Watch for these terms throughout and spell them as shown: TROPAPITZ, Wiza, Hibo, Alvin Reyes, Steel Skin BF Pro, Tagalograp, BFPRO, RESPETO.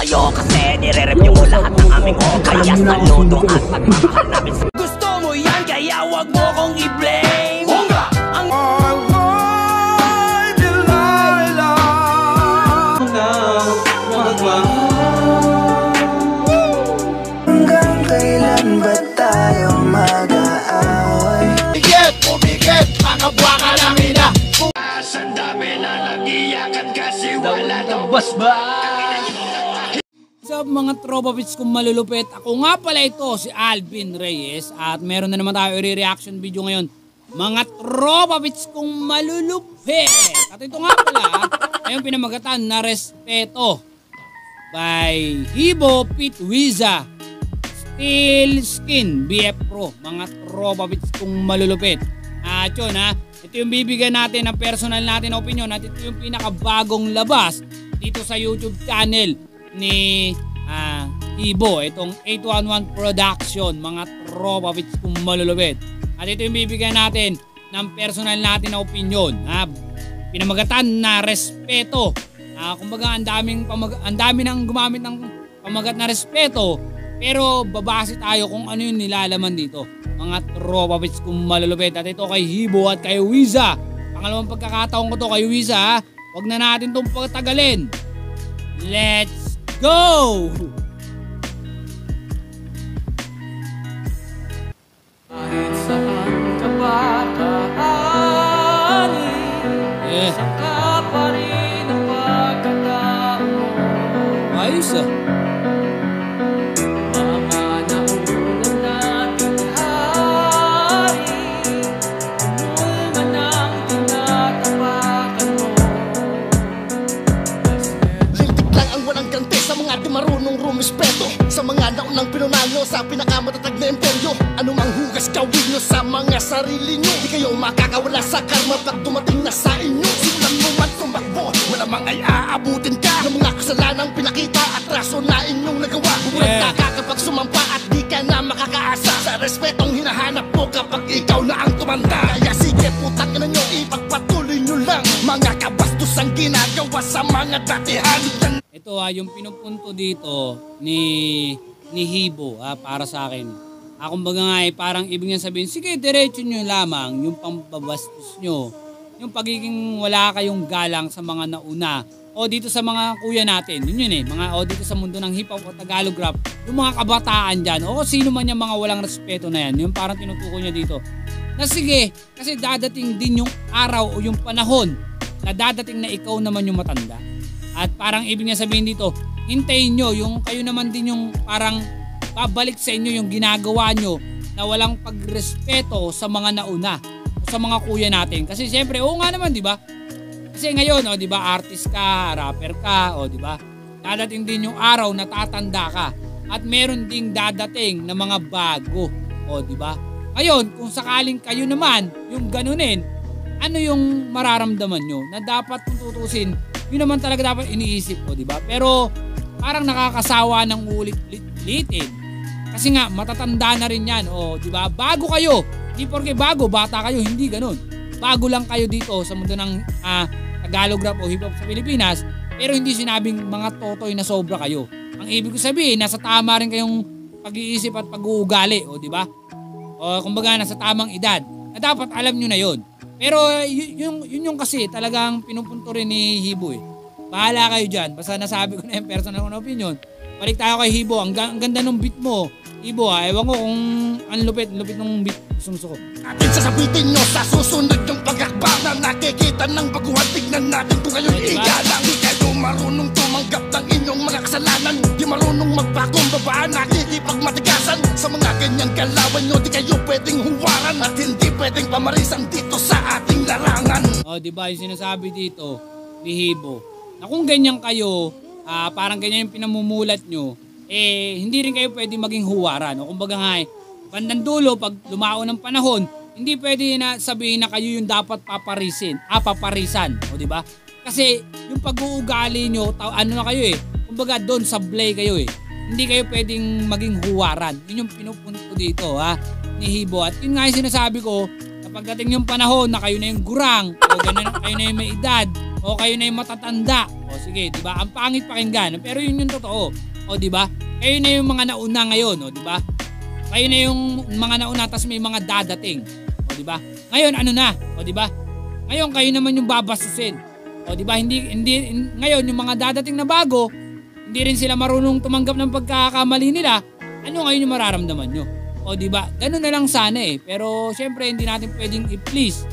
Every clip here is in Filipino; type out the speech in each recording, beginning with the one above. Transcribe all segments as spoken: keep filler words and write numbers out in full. sa'yo kasi nire-review mo lahat ng aming home. Kaya saludo at magmamahal namin. Gusto mo yan kaya wag mo kong i-blame. Honga! Ang I want Delilah. Now, magmamahal. Hanggang kailan ba tayo mag-aaway? Pumigit, pumigit, makabuwa ka namin na. Ang dami na nag-iyakan kasi wala daw basbas. What's up mga Tropapitz kung malulupit? Ako nga pala ito, si Alvin Reyes. At meron na naman tayo i-reaction video ngayon. Mga Tropapitz kung malulupit. At ito nga pala, ayong pinamagatan na Respeto by Hibo, Wiza, Steel Skin B F Pro. Mga Tropapitz kung malulupit. At yun ha, ito yung bibigyan natin ng personal natin opinion. At ito yung pinakabagong labas dito sa YouTube channel ni uh, Hibo, itong eight one one production, mga Tropapitz kung malulupit. At ito yung bibigyan natin ng personal natin na opinion, ha? Pinamagatan na Respeto. Uh, kumbaga ang daming ang dami nang gumamit ng pamagat na Respeto, pero babase tayo kung ano yung nilalaman dito, mga Tropapitz kung malulupit. At ito kay Hibo at kay Wiza. Pangalawang pagkakataon ko to kay Wiza, ha? Huwag na natin itong pagtagalin. Let's go! Kahit saan ka ba kahani, yeah. Saka pa rin ang pagkatao mo. Ayos ah! Mga naunan natin hari, anul man ang tinatapakan mo. Liltik lang ang walang ganti sa mga di marunong rumispeto, sa mga naunang pinunalo sa pinakamatatag na imperyo. Anumang hugas gawin nyo sa mga sarili nyo, di kayo makakawala sa karma pag dumating na sa inyo. Simulan mo man tumakbo, malamang ay aabutin ka ng mga kasalanang pinakita at raso na inyong nagawa. Bumulat yeah. ka kapag sumampa at di ka na makakaasa sa respetong hinahanap mo kapag ikaw na ang tumanda. Kaya sige putang ina nyo, ipagpatuloy nyo lang mga kabastos ang ginagawa sa mga datihan. Ito ha, yung pinupunto dito ni ni Hibo ha, para sa akin. Ah, kumbaga nga eh, parang ibig niya sabihin, sige diretso nyo lamang yung pambabastos nyo. Yung pagiging wala kayong galang sa mga nauna. O dito sa mga kuya natin, yun yun eh. Mga, o dito sa mundo ng hip-hop o Tagalograp, yung mga kabataan dyan, o sino man yung mga walang respeto na yan. Yung parang tinutukoy niya dito. Na sige, kasi dadating din yung araw o yung panahon na dadating na ikaw naman yung matanda. At parang ibig niya sabihin dito, hintayin nyo, yung kayo naman din yung parang babalik sa inyo yung ginagawa nyo na walang pagrespeto sa mga nauna o sa mga kuya natin. Kasi syempre, oo nga naman, di ba? Kasi ngayon, oh, di ba, artist ka, rapper ka, oh, di ba? Dadating din yung araw na tatanda ka. At meron ding dadating na mga bago, oh, di ba? Ngayon, kung sakaling kayo naman yung ganunin, ano yung mararamdaman nyo na dapat kung tutusin, yun naman talaga dapat iniisip ko, di ba? Pero parang nakakasawa ng ulit-ulit-ulitin. Kasi nga, matatanda na rin yan. O, di ba? Bago kayo. Hindi porke bago, bata kayo. Hindi ganun. Bago lang kayo dito sa mundo ng uh, Tagalograp o hip-hop sa Pilipinas. Pero hindi sinabing mga totoy na sobra kayo. Ang ibig ko sabihin, nasa tama rin kayong pag-iisip at pag-uugali. O, di ba? O, kumbaga, nasa tamang edad. Na dapat alam nyo na yun. Pero yun, yun yung kasi talagang pinupunto rin ni Hibo eh. Bahala kayo dyan. Basta nasabi ko na yung personal ko na opinion. Balik tayo kay Hibo. Ang, ang ganda ng beat mo. Hibo ha. Ewan ko kung ang lupit. Lupit ng beat. Gusto ko. Atin sasabitin nyo sa susunod yung pagkakba na nakikita ng baguhan. Tignan natin kung kayo'y okay, igalang. Di kayo marunong tumanggap ng inyong mga kasalanan. Di marunong magpakumbabaan. Nakikipagmatigasan. Sa mga ganyang kalaban nyo, di kayo pwedeng huwaran. At hindi pwedeng pamarisan dito sa ating larangan. O oh, diba yung sinasabi dito ni Hibo na kung ganyan kayo, uh, parang ganyan yung pinamumulat nyo, eh hindi rin kayo pwede maging huwaran. O kumbaga nga eh, bandang dulo pag lumao ng panahon, hindi pwede na sabihin na kayo yung dapat paparisin, ah paparisan. O diba? Kasi yung pag-uugali nyo, ano na kayo eh, kumbaga doon sablay kayo eh. Hindi kayo pwedeng maging huwaran. Yun yung pinupunto dito ha, ni Hibo. At yun nga yung sinasabi ko, pagdating yung panahon na kayo na yung gurang o ganun, kayo na yung may edad o kayo na yung matatanda o O sige, di ba? Ang pangit pakinggan, pero yun yung totoo. O di ba? Kayo na yung mga nauna ngayon, o di ba? Kayo na yung mga nauna, tas may mga dadating. O di ba? Ngayon ano na? O di ba? Ngayon kayo naman yung babastusin. O di ba? Hindi hindi ngayon yung mga dadating na bago, hindi rin sila marunong tumanggap ng pagkakamali nila. Ano ngayon yung mararamdaman nyo? O di ba? Ganun na lang sana eh. Pero syempre hindi natin pwedeng i-please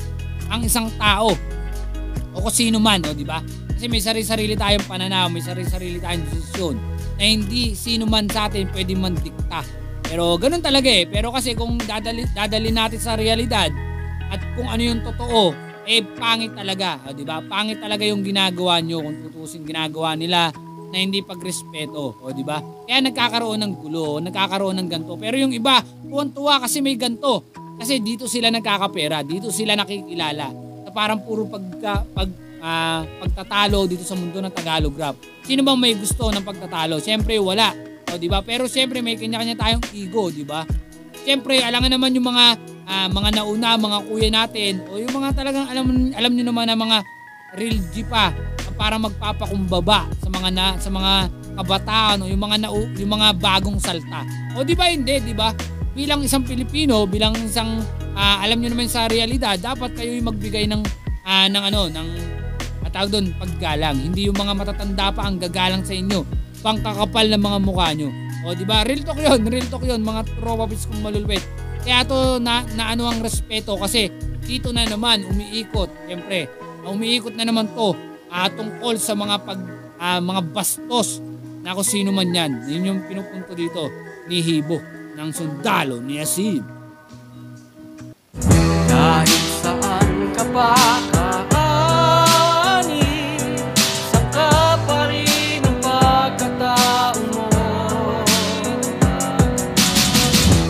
ang isang tao o kung sino man, o di ba? Kasi may sarili-sarili tayong pananaw, may sarili-sarili tayong desisyon na hindi sino man sa atin pwedeng mandikta. Pero ganun talaga eh. Pero kasi kung dadali, dadali natin sa realidad at kung ano yung totoo, eh pangit talaga, o di ba? Pangit talaga yung ginagawa nyo kung tutusin ginagawa nila na hindi pagrespeto, o di ba? Kaya nagkakaroon ng gulo, nagkakaroon ng ganto. Pero yung iba, tuwan-tuwa kasi may ganto. Kasi dito sila nagkakapera, dito sila nakikilala. Na parang puro pagka, pag uh, pagtatalo dito sa mundo ng Tagalograp. Sino bang may gusto ng pagtatalo? Siyempre wala, o di ba? Pero siyempre may kanya-kanya tayong ego, di ba? Siyempre, alangan naman yung mga uh, mga nauna, mga kuya natin, o yung mga talagang alam alam niyo naman na mga real G pa, para magpapakumbaba sa mga na, sa mga kabataan o yung mga na, yung mga bagong salta. O di ba hindi, di ba? Bilang isang Pilipino, bilang isang uh, alam niyo naman sa realidad, dapat kayo yung magbigay ng uh, ng ano, ng tawag doon, paggalang. Hindi yung mga matatanda pa ang gagalang sa inyo, pangkakapal ng mga mukha niyo. O di ba? Real talk 'yon, real talk 'yon, mga tropapits kong malulupit. Kaya to na, na ano ang respeto kasi dito na naman umiikot, syempre. Umiikot na naman to. Uh, tungkol sa mga pag uh, mga bastos na kung sino man yan. Yun yung pinupunto dito ni Hibo ng sundalo ni Asim. Dahil saan ka pa kaani, saka pa rin ang pagkatao mo.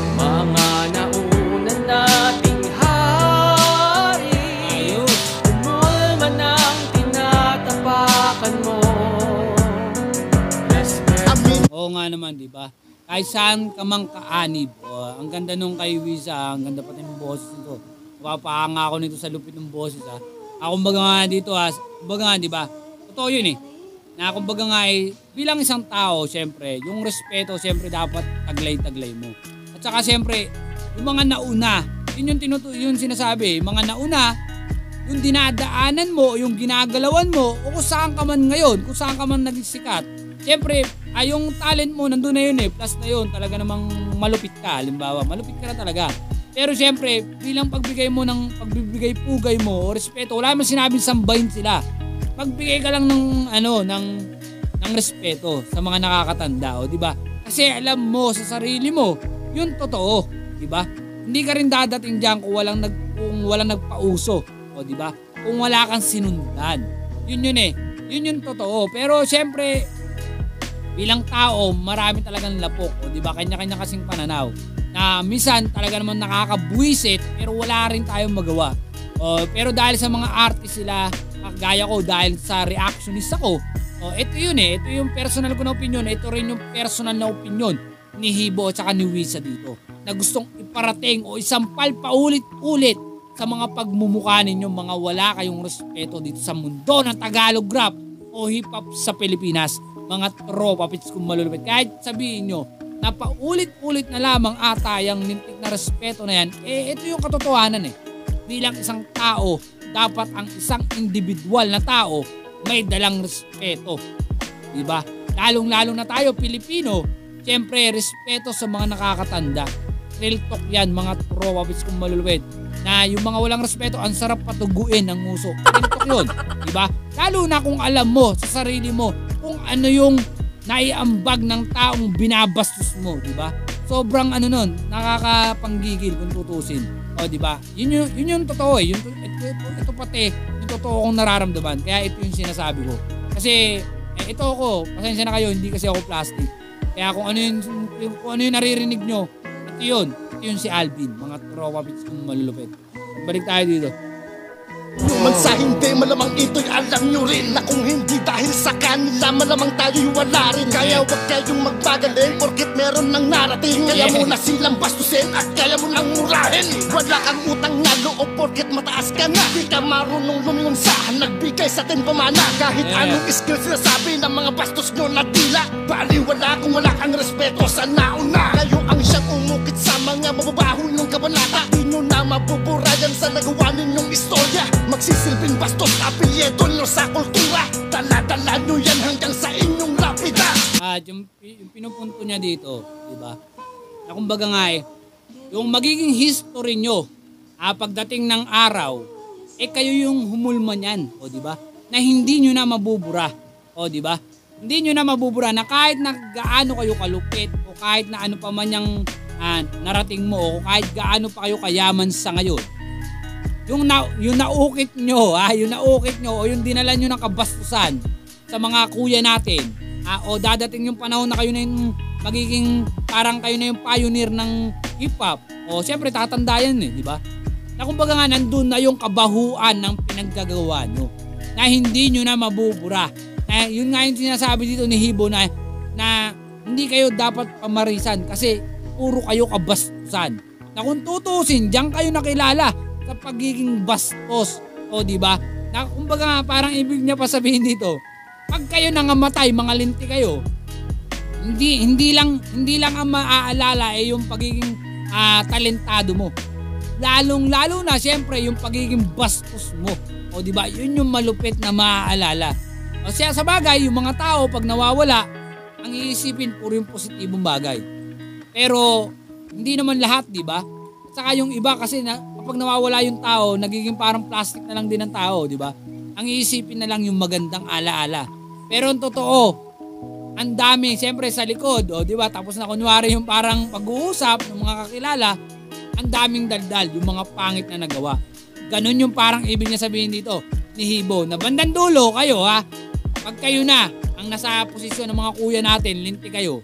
Mga nauna nating hari, umulma na mo. Oo nga naman, di ba? Kahit saan ka mang kaanib. Uh, ang ganda nung kay Wiza, ang ganda pati ng boses nito. Mapapahanga ako nito sa lupit ng boses, ha. Ako kumbaga nga dito, ha. Kumbaga nga, di ba? Totoo yun, eh. Na kumbaga nga, eh, bilang isang tao, siyempre, yung respeto, siyempre, dapat taglay-taglay mo. At saka, siyempre, yung mga nauna, yun yung, tinutu- yun sinasabi, yung mga nauna, yung dinadaanan mo, yung ginagalawan mo, o kung saan ka man ngayon, kung saan ka man naging sikat. Siyempre, ay yung talent mo, nandun na yun eh, plus na yun, talaga namang malupit ka, halimbawa, malupit ka na talaga. Pero siyempre, bilang pagbigay mo ng, pagbibigay pugay mo, o respeto, wala naman sinabing sambahin sila. Pagbigay ka lang ng, ano, ng, ng respeto sa mga nakakatanda, o diba? Kasi alam mo sa sarili mo, yun totoo, diba? Hindi ka rin dadating dyan kung walang, nag, kung walang nagpauso. O di ba? Kung wala kang sinundan. Yun yun eh. Yun yung totoo. Pero siyempre bilang tao, marami talagang lapok, o di ba? Kanya-kanya kasing pananaw. Na minsan talaga naman nakakabuisit pero wala rin tayong magawa. O, pero dahil sa mga artist sila, kagaya ko dahil sa reactionist ako. O ito yun eh. Ito yung personal ko na opinion. Ito rin yung personal na opinion ni Hibo at saka ni Wiza dito. Na gustong iparating o isampal paulit-ulit sa mga pagmumukha ninyo, mga wala kayong respeto dito sa mundo ng Tagalograp o hip-hop sa Pilipinas. Mga tropapits kung malulupit. Kahit sabihin nyo na paulit-ulit na lamang ata yung nintik na respeto na yan, eh ito yung katotohanan eh. Bilang isang tao, dapat ang isang individual na tao may dalang respeto. Diba? Lalong-lalong na tayo, Pilipino, siyempre respeto sa mga nakakatanda. Real talk yan, mga tropapits kung malulupit. Na yung mga walang respeto, ang sarap patuguin ng nguso. Ganito yun, di ba? Lalo na kung alam mo sa sarili mo kung ano yung naiambag ng taong binabastos mo, di ba? Sobrang ano nun, nakakapanggigil kung tutusin. O di ba? Yun, yun, yun yung totoo eh. Yun, ito, ito, ito pati, yung totoo kong nararamdaman. Kaya ito yung sinasabi ko. Kasi eh, ito ako, pasensya na kayo, hindi kasi ako plastic. Kaya kung ano yung, kung ano yung naririnig nyo, ito yun. Ito yun si Alvin, mga tropapits kong malulupit. Balik tayo dito. Sa hindi, malamang ito'y alam nyo rin, na kung hindi dahil sa kanila, malamang tayo'y wala rin. Kaya huwag kayong magpagaling, porkit meron ng narating. Kaya mo na silang bastusin at kaya mo nang murahin. Wala kang utang na loob, porkit mataas ka na, di ka marunong lumingon sa nagbigay sa atin pamana. Kahit anong skill sinasabi ng mga bastos nyo na dila, baliwala kung wala kang respeto sa nauna. Kayo ang siyang umukit sa mga mababaho ng kabanata. Di nyo na mabuburayan sa nagawa ninyong istorya. Magsisilbing bastos, apelyedo nyo sa kultura. Dala-dala nyo yan hanggang sa inyong lapida. Ah, yung, yung pinupunto niya dito, diba? Na kumbaga nga eh, yung magiging history nyo, ah, pagdating ng araw, eh kayo yung humulma niyan, o diba? Na hindi nyo na mabubura, o diba? Hindi nyo na mabubura na kahit na gaano kayo kalupit, o kahit na ano pa man yung ah, narating mo, o kahit gaano pa kayo kayaman sa ngayon. Yung, na, yung naukit nyo, ah, yung naukit nyo o yung dinala nyo ng kabastusan sa mga kuya natin, ah, o dadating yung panahon na kayo na yung magiging parang kayo na yung pioneer ng hip-hop, o siyempre tatanda yan eh, di ba? Na kumbaga nga nandun na yung kabahuan ng pinaggagawa nyo, na hindi nyo na mabubura. Na yun nga yung sinasabi dito ni Hibo na, na hindi kayo dapat pamarisan kasi puro kayo kabastusan. Na kung tutusin, diyan kayo nakilala sa pagiging bastos, o diba? Na kumbaga parang ibig niya pa sabihin dito, pag kayo nangamatay, mga linti kayo, hindi hindi lang hindi lang ang maaalala ay eh, yung pagiging uh, talentado mo. Lalong lalo na siyempre yung pagiging bastos mo, o diba? Yun yung malupit na maaalala. O siya sa bagay, yung mga tao pag nawawala, ang iisipin puro yung positibong bagay. Pero hindi naman lahat, diba? At saka yung iba kasi na pag nawawala yung tao, nagiging parang plastic na lang din ang tao, di ba? Ang iisipin na lang yung magandang alaala. Pero ang totoo, ang dami, siyempre sa likod, oh, di ba? Tapos na kunwari yung parang pag-uusap ng mga kakilala, ang daming daldal, yung mga pangit na nagawa. Ganun yung parang ibig niya sabihin dito ni Hibo, na bandang dulo kayo ha, pag kayo na ang nasa posisyon ng mga kuya natin, linti kayo,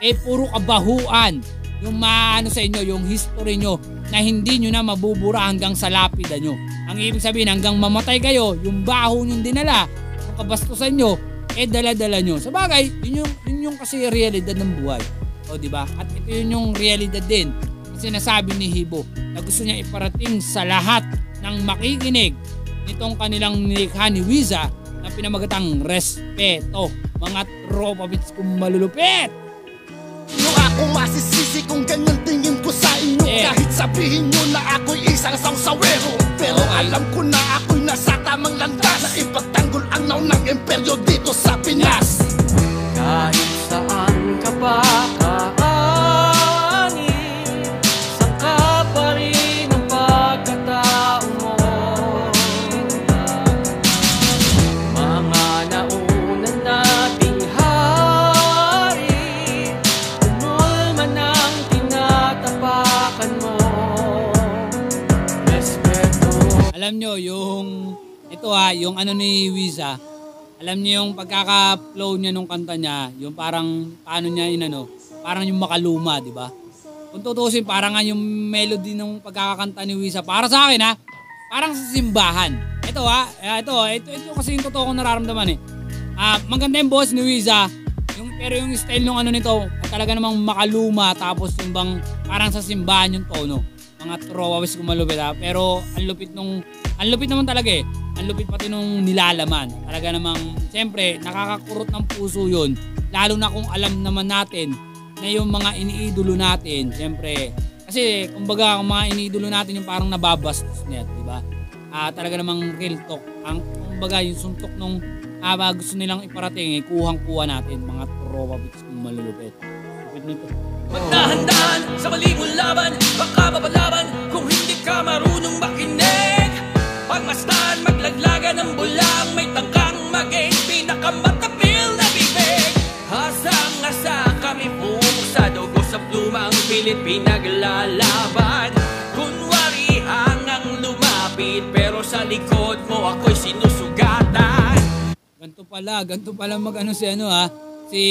eh puro kabahuan yung maano sa inyo, yung history nyo, na hindi nyo na mabubura hanggang sa lapida nyo. Ang ibig sabihin, hanggang mamatay kayo, yung baho nyo dinala, yung kabastusan nyo, eh dala-dala nyo. Sa bagay, yun yung, yun yung kasi realidad ng buhay. O diba? At ito yun yung realidad din na sinasabi ni Hibo, na gusto niya iparating sa lahat ng makikinig nitong kanilang nilikha ni Wiza na pinamagatang Respeto. Mga Tropapitz kung malulupit! Ako masisisi kung ganyan tingin ko sa inyo, yeah. Kahit sabihin nyo na ako'y isang sangsawero, pero alam ko na ako'y nasa tamang landas, na ipagtanggol ang naon ng imperyo dito sa Pinas. Kahit saan ka pa kaanin, saka pa rin ang pagkatao mo. Mga nauna nating alam nyo, yung, ito ha, yung ano ni Wiza, alam nyo yung pagkaka-flow niya nung kanta niya, yung parang, paano niya yun ano, parang yung makaluma, di ba? Kung tutusin, parang nga yung melody nung pagkakakanta ni Wiza, para sa akin ha, parang sa simbahan. Ito ha, ito, ito, ito kasi yung totoo kong nararamdaman eh. Uh, maganda yung boss ni Wiza, yung, pero yung style nung ano nito, talaga namang makaluma, tapos yung bang, parang sa simbahan yung tono. Mga Tropapitz kung malupit ha, pero ang lupit nung, ang lupit naman talaga eh, ang lupit pati nung nilalaman, talaga namang siyempre nakakakurot ng puso yun, lalo na kung alam naman natin na yung mga iniidolo natin, siyempre kasi kumbaga ang mga iniidolo natin yung parang nababastos net, diba? Ah, talaga namang real talk, ang kumbaga yung suntok nung ah, gusto nilang iparating eh, kuhang-kuha natin, mga Tropapitz kung malulupit. Lupit nito. Magdahan-dahan sa maling laban, baka mapalaban kung hindi ka marunong makinig. Pagmasdan, maglaglagan ng bulang, may tangkang maging pinakamatapil na bibig. Hasang-hasa kami pumok sa dugo sa plumang pilit pinaglalaban. Kunwari hangang lumapit, pero sa likod mo ako'y sinusugatan. Ganto pala, ganto pala mag-ano si ano ha? Si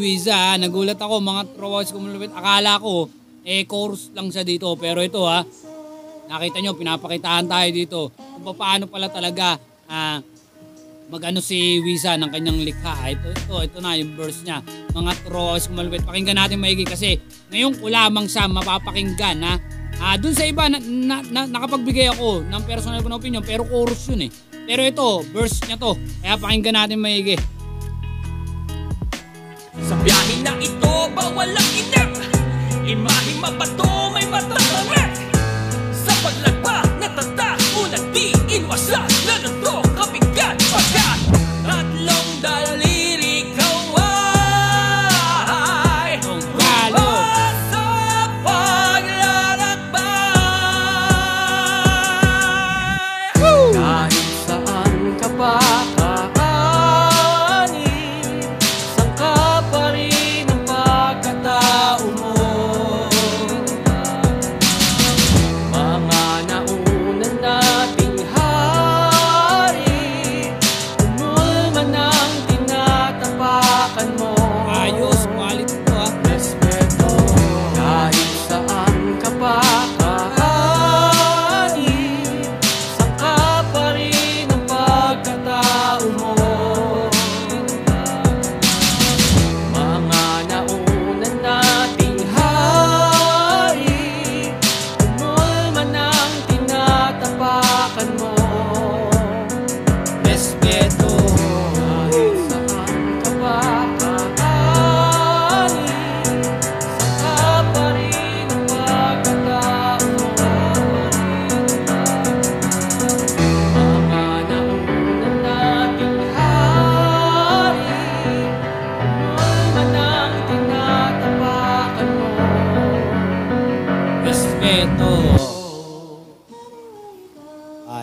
Wiza, nagulat ako, mga Tropapitz kung malupit. Akala ko, eh, chorus lang siya dito. Pero ito ha, Nakita nyo, pinapakitaan tayo dito kung paano pala talaga ah, mag-ano si Wiza ng kanyang likha. Ito, ito, ito na yung verse niya. Mga trolls, kumalupit. Pakinggan natin maigi kasi ngayon ko lamang siya mapapakinggan ha. Ah, doon sa iba, na, na, na, nakapagbigay ako ng personal ko na opinion pero chorus yun eh. Pero ito, verse niya to. Kaya pakinggan natin maigi. Sa biyahe na ito, bawal ang inip. Imahe mabato, may matatarek. Sa paglagpa, natata, unang di inwasan. Nanuntok, kapigat, pagkat. Tatlong daliri kaway. Kumpa sa paglalakbay. Woo! Kahit saan ka pa.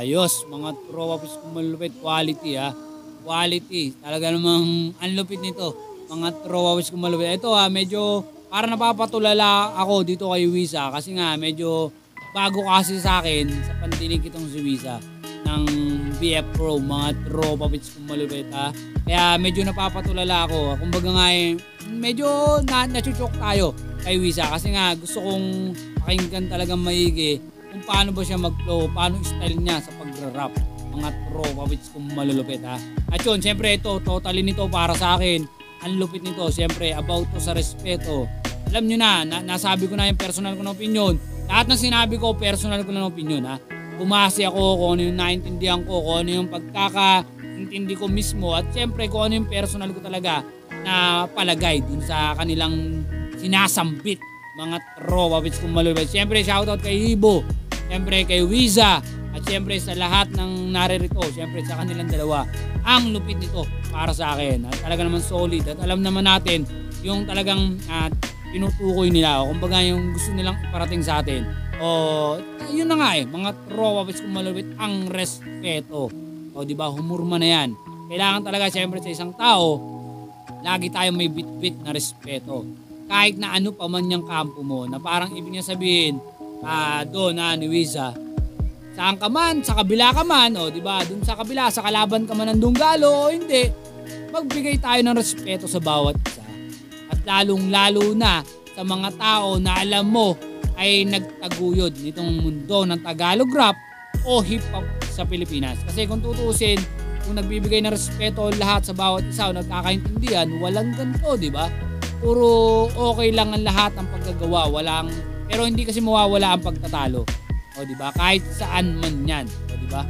Ayos, mga tropapits kumalupit, quality ha, quality, talaga namang ang lupit nito, mga tropapits kumalupit. Ito ha, medyo para napapatulala ako dito kay Wiza kasi nga medyo bago kasi sa akin sa pandinig itong si Wiza ng B F Pro, mga tropapits kumalupit ha, kaya medyo napapatulala ako, kumbaga nga eh, medyo na nachuchok tayo kay Wiza kasi nga gusto kong pakinggan talagang maigi kung paano ba siya mag-flow, paano style niya sa pag-rap, mga tropapits kung malulupit ha. At yun, siyempre ito, totally nito para sa akin, ang lupit nito, siyempre, about to sa respeto. Alam nyo na, na nasabi ko na yung personal ko na opinion, lahat ng sinabi ko, personal ko na opinion ha. Bumasi ako kung ano yung naintindihan ko, kung ano yung pagkakaintindi ko mismo, at siyempre kung ano yung personal ko talaga na palagay dun sa kanilang sinasambit, mga tropapits kung malulupit. Siyempre, shoutout kay Hibo, siyempre kay Wiza, at siyempre sa lahat ng naririto, siyempre sa kanilang dalawa. Ang lupit nito para sa akin. At talaga naman solid. At alam naman natin yung talagang uh, tinutukoy nila. O kumbaga yung gusto nilang iparating sa atin. O yun na nga eh, mga tropapits kung malulupit, ang respeto. O diba, humurma na yan. Kailangan talaga siyempre sa isang tao, lagi tayong may bit-bit na respeto. Kahit na ano pa man yung kampo mo, na parang ibig niya sabihin, Ah, doon na ah, ni Wiza. Saan ka man, sa kabila ka man, o oh, 'di ba? Doon sa kabila, sa kalaban ka man ng dunggalo o hindi. Magbigay tayo ng respeto sa bawat isa. At lalong-lalo na sa mga tao na alam mo ay nagtaguyod nitong mundo ng Tagalograp o hip hop sa Pilipinas. Kasi kung tutuusin, kung nagbibigay ng respeto lahat sa bawat isa o nagkakaintindihan, walang ganito, 'di ba? Puro okay lang ang lahat ng paggagawa, walang pero hindi kasi mawawala ang pagtatalo. O di ba? Kahit saan man 'yan, o di ba?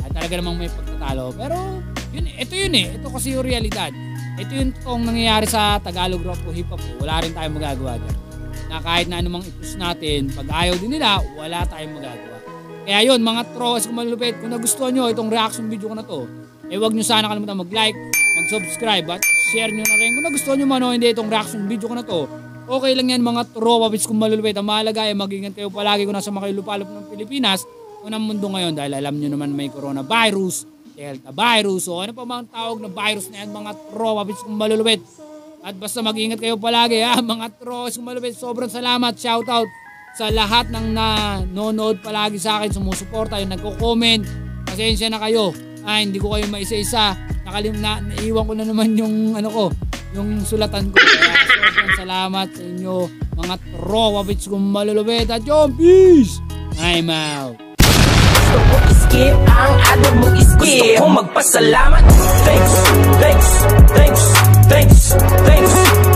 At talaga namang may pagtatalo. Pero yun, ito yun eh. Ito kasi yung realidad. Ito yung totoong nangyayari sa Tagalog rock o hip hop. Wala rin tayong magagawa diyan. Na kahit na anumang i-push natin, pag ayaw din nila, wala tayong magagawa. Kaya yun, mga trolls kung malulupit, kung nagustuhan nyo itong reaction video ko na to, eh wag nyo sana kalimutan mag-like, mag-subscribe, at share nyo na rin kung nagustuhan nyo man o hindi itong reaction video ko na to. Okay lang yan mga tropapits kung malulupit. Ang mahalaga ay mag-ingat kayo palagi kung nasa mga lupalop ng Pilipinas o ng mundo ngayon dahil alam nyo naman may coronavirus, delta virus o ano pa mga tawag na virus na yan mga tropapits kung malulupit. At basta mag-ingat kayo palagi ha mga tropapits kung malulupit. Sobrang salamat, shoutout sa lahat ng nanonood palagi sa akin, sumusuporta, yung nagko-comment. Pasensya na kayo. Ah, hindi ko kayo maisa-isa. Nakalim na, naiwan ko na naman yung ano ko, yung sulatan ko. Kaya, salamat sa inyo mga tropapits kung malulupit at yung peace! I'm out. Gusto ko iskip ang agad mong iskip. Gusto ko magpasalamat. Thanks, thanks, thanks, thanks, thanks.